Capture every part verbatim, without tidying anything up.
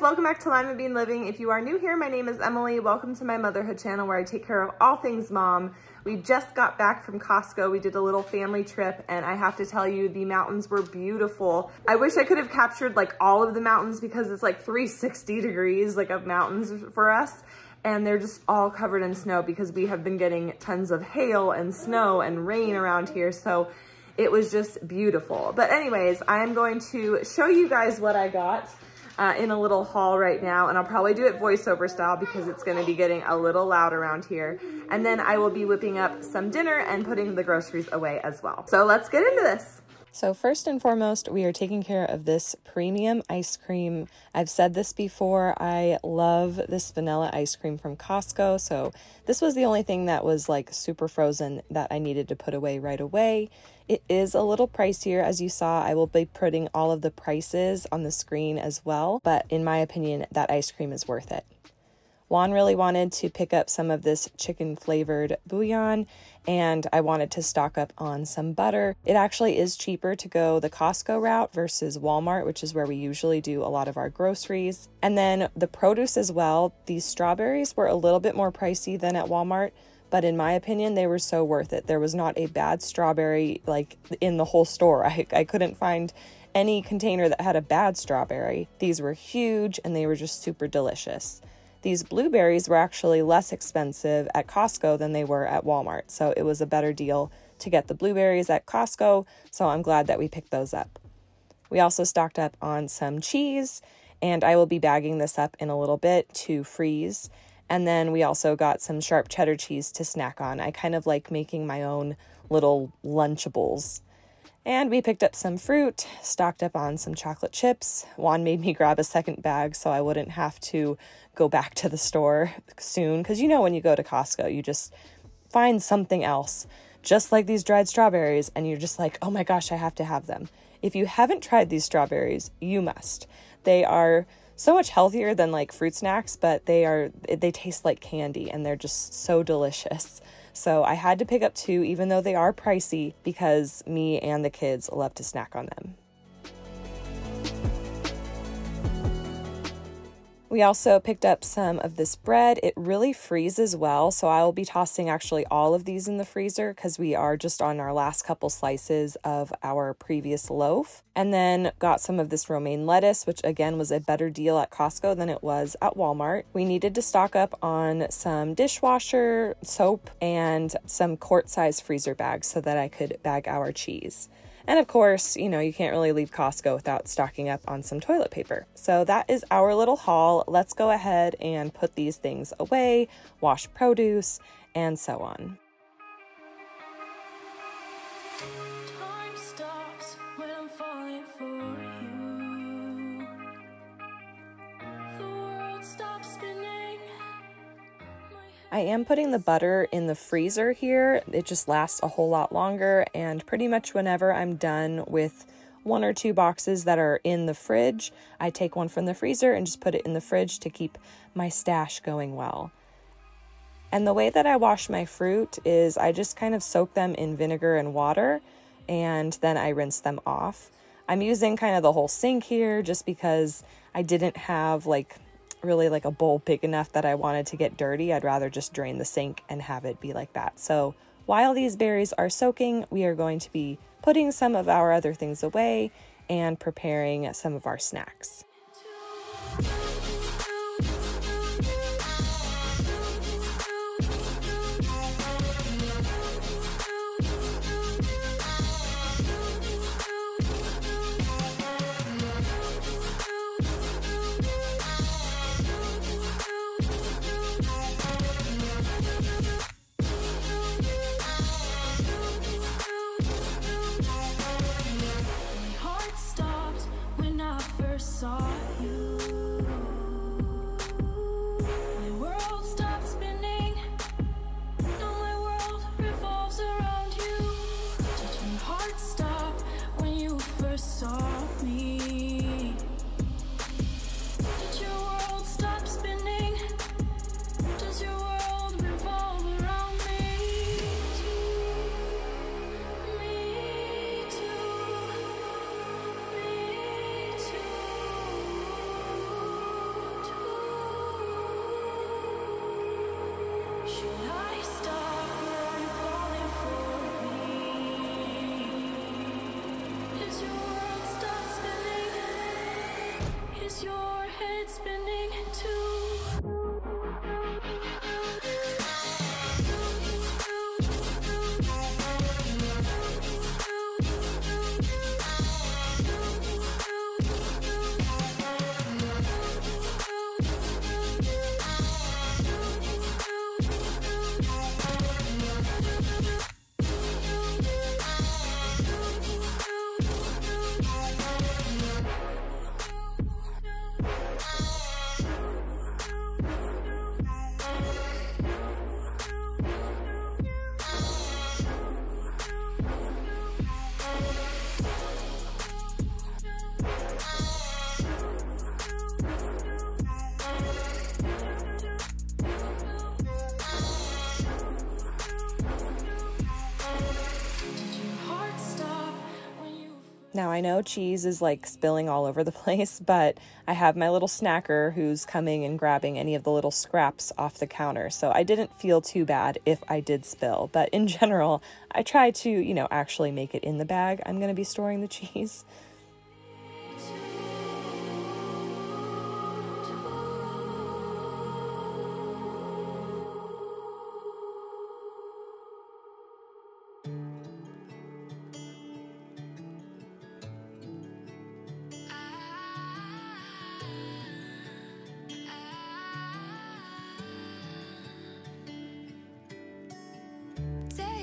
guys, welcome back to Limabean Living. If you are new here, my name is Emily. Welcome to my motherhood channel where I take care of all things mom. We just got back from Costco. We did a little family trip and I have to tell you, the mountains were beautiful. I wish I could have captured like all of the mountains because it's like three hundred sixty degrees like of mountains for us. And they're just all covered in snow because we have been getting tons of hail and snow and rain around here. So it was just beautiful. But anyways, I am going to show you guys what I got uh, in a little haul right now. And I'll probably do it voiceover style because it's gonna be getting a little loud around here. And then I will be whipping up some dinner and putting the groceries away as well. So let's get into this. So first and foremost, we are taking care of this premium ice cream. I've said this before, I love this vanilla ice cream from Costco. So this was the only thing that was like super frozen that I needed to put away right away. It is a little pricier. As you saw, I will be putting all of the prices on the screen as well. But in my opinion, that ice cream is worth it. Juan really wanted to pick up some of this chicken flavored bouillon and I wanted to stock up on some butter. It actually is cheaper to go the Costco route versus Walmart, which is where we usually do a lot of our groceries. And then the produce as well. These strawberries were a little bit more pricey than at Walmart, but in my opinion, they were so worth it. There was not a bad strawberry like in the whole store. I, I couldn't find any container that had a bad strawberry. These were huge and they were just super delicious. These blueberries were actually less expensive at Costco than they were at Walmart, so it was a better deal to get the blueberries at Costco, so I'm glad that we picked those up. We also stocked up on some cheese, and I will be bagging this up in a little bit to freeze, and then we also got some sharp cheddar cheese to snack on. I kind of like making my own little Lunchables. And we picked up some fruit, stocked up on some chocolate chips. Juan made me grab a second bag so I wouldn't have to go back to the store soon. Because you know when you go to Costco, you just find something else, just like these dried strawberries. And you're just like, oh my gosh, I have to have them. If you haven't tried these strawberries, you must. They are so much healthier than like fruit snacks, but they are they taste like candy and they're just so delicious. So I had to pick up two, even though they are pricey, because me and the kids love to snack on them. We also picked up some of this bread. It really freezes well, so I will be tossing actually all of these in the freezer because we are just on our last couple slices of our previous loaf. And then got some of this romaine lettuce, which again was a better deal at Costco than it was at Walmart. We needed to stock up on some dishwasher soap and some quart-size freezer bags so that I could bag our cheese. And of course, you know, you can't really leave Costco without stocking up on some toilet paper. So that is our little haul. Let's go ahead and put these things away, wash produce, and so on. Time stops when I'm falling for you. The world stops spinning. I am putting the butter in the freezer here. It just lasts a whole lot longer, and pretty much whenever I'm done with one or two boxes that are in the fridge, I take one from the freezer and just put it in the fridge to keep my stash going well. And the way that I wash my fruit is I just kind of soak them in vinegar and water, and then I rinse them off. I'm using kind of the whole sink here just because I didn't have like really like a bowl big enough that I wanted to get dirty. I'd rather just drain the sink and have it be like that. So while these berries are soaking, we are going to be putting some of our other things away and preparing some of our snacks. Sorry. Now, I know cheese is like spilling all over the place, but I have my little snacker who's coming and grabbing any of the little scraps off the counter. So I didn't feel too bad if I did spill. But in general, I try to, you know, actually make it in the bag I'm going to be storing the cheese.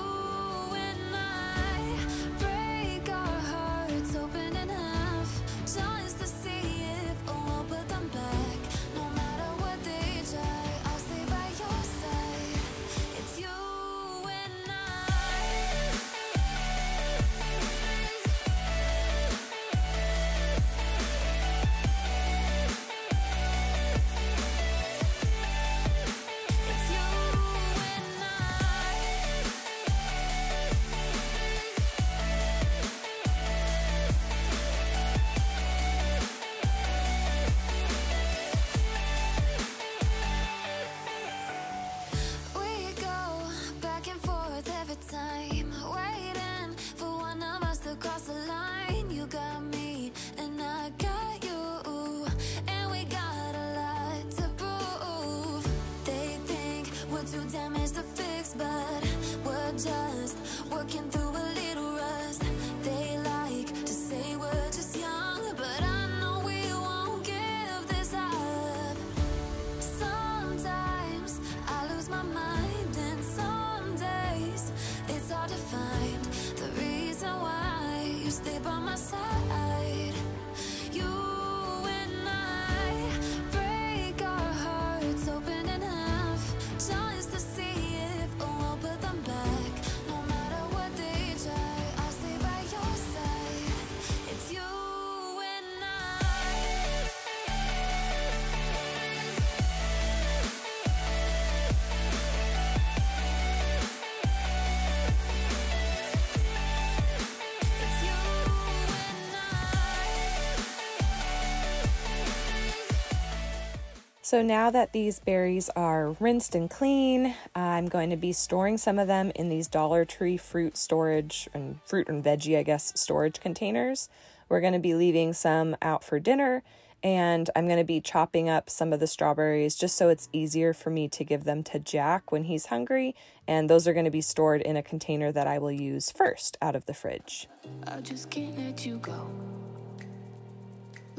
So now that these berries are rinsed and clean, I'm going to be storing some of them in these Dollar Tree fruit storage and fruit and veggie, I guess, storage containers. We're going to be leaving some out for dinner, and I'm going to be chopping up some of the strawberries just so it's easier for me to give them to Jack when he's hungry. And those are going to be stored in a container that I will use first out of the fridge. I just can't let you go.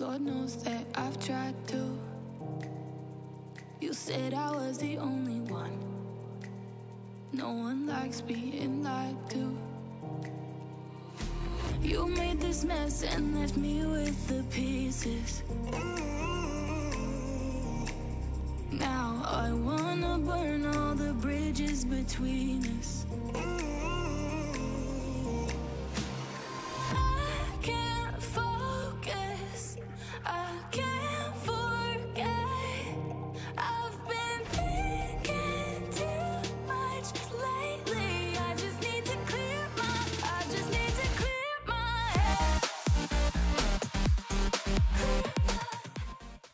Lord knows that I've tried to. You said I was the only one. No one likes being lied to. You made this mess and left me with the pieces. Now I wanna burn all the bridges between us.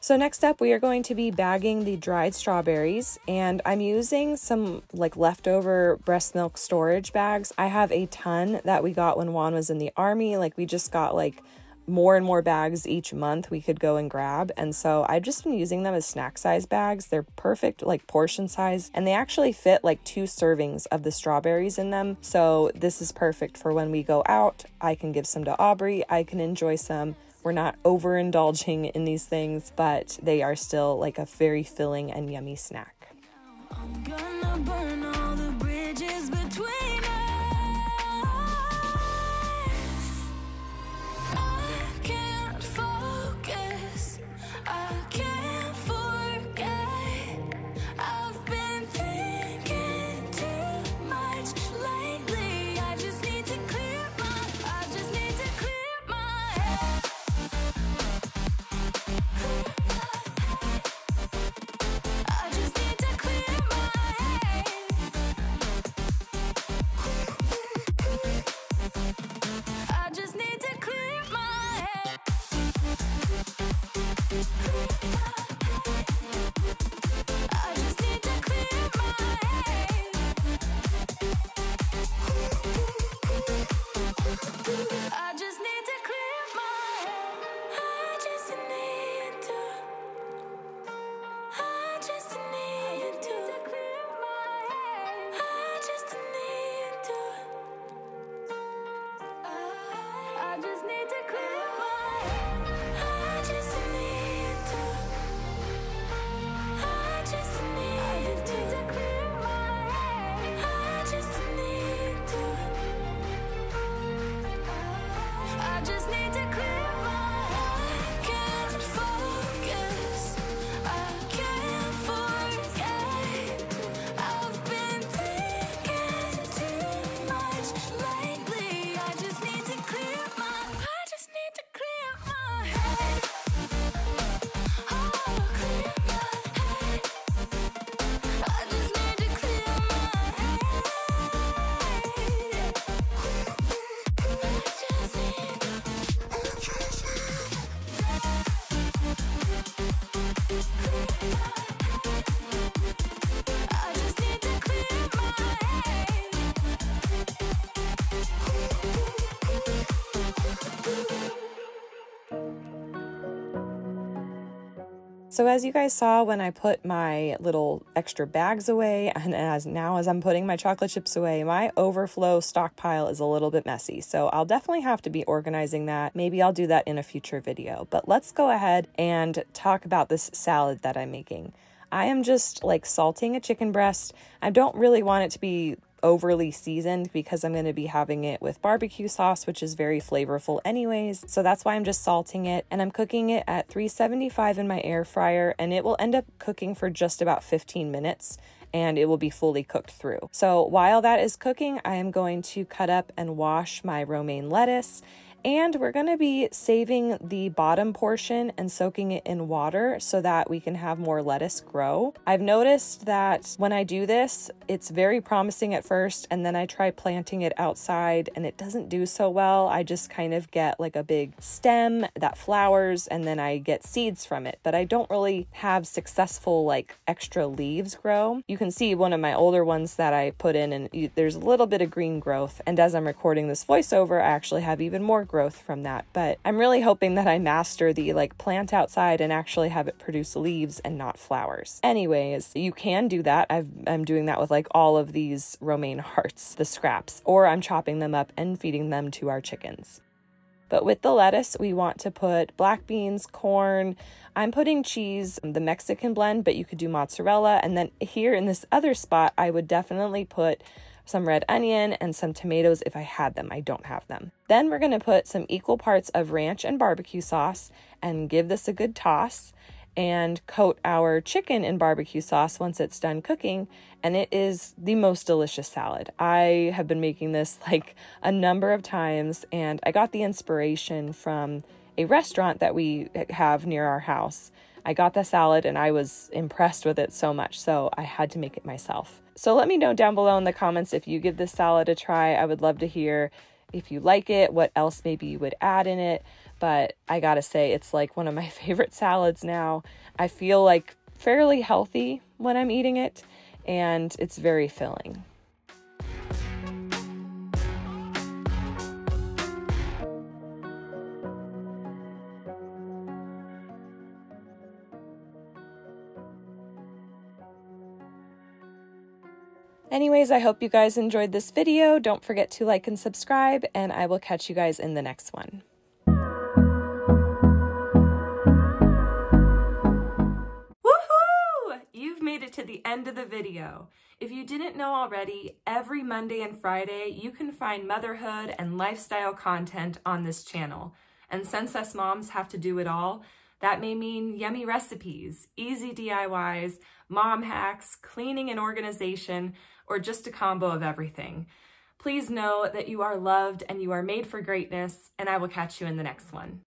So next up, we are going to be bagging the dried strawberries, and I'm using some like leftover breast milk storage bags. I have a ton that we got when Juan was in the army. Like, we just got like more and more bags each month we could go and grab. And so I've just been using them as snack size bags. They're perfect, like portion size, and they actually fit like two servings of the strawberries in them. So this is perfect for when we go out. I can give some to Aubrey. I can enjoy some. We're not overindulging in these things, but they are still like a very filling and yummy snack. I'm gonna burn all the bridges between us. So as you guys saw when I put my little extra bags away, and as now as I'm putting my chocolate chips away, my overflow stockpile is a little bit messy. So I'll definitely have to be organizing that. Maybe I'll do that in a future video, but let's go ahead and talk about this salad that I'm making. I am just like salting a chicken breast. I don't really want it to be overly seasoned because I'm going to be having it with barbecue sauce, which is very flavorful anyways. So that's why I'm just salting it, and I'm cooking it at three seventy-five in my air fryer, and it will end up cooking for just about fifteen minutes and it will be fully cooked through. So while that is cooking, I am going to cut up and wash my romaine lettuce, and we're going to be saving the bottom portion and soaking it in water so that we can have more lettuce grow. I've noticed that when I do this, it's very promising at first, and then I try planting it outside and it doesn't do so well. I just kind of get like a big stem that flowers, and then I get seeds from it, but I don't really have successful like extra leaves grow. You can see one of my older ones that I put in, and there's a little bit of green growth, and as I'm recording this voiceover, I actually have even more growth from that. But I'm really hoping that I master the like plant outside and actually have it produce leaves and not flowers. Anyways, you can do that. I've, I'm doing that with like all of these romaine hearts, the scraps, or I'm chopping them up and feeding them to our chickens. But with the lettuce, we want to put black beans, corn. I'm putting cheese, the Mexican blend, but you could do mozzarella. And then here in this other spot, I would definitely put some red onion and some tomatoes if I had them. I don't have them. Then we're gonna put some equal parts of ranch and barbecue sauce and give this a good toss and coat our chicken in barbecue sauce once it's done cooking. And it is the most delicious salad. I have been making this like a number of times, and I got the inspiration from a restaurant that we have near our house. I got the salad and I was impressed with it so much, so I had to make it myself. So let me know down below in the comments if you give this salad a try. I would love to hear if you like it, what else maybe you would add in it. But I gotta say, it's like one of my favorite salads now. I feel like fairly healthy when I'm eating it, and it's very filling. Anyways, I hope you guys enjoyed this video. Don't forget to like and subscribe, and I will catch you guys in the next one. Woohoo! You've made it to the end of the video. If you didn't know already, every Monday and Friday, you can find motherhood and lifestyle content on this channel. And since us moms have to do it all, that may mean yummy recipes, easy D I Ys, mom hacks, cleaning and organization, or just a combo of everything. Please know that you are loved and you are made for greatness, and I will catch you in the next one.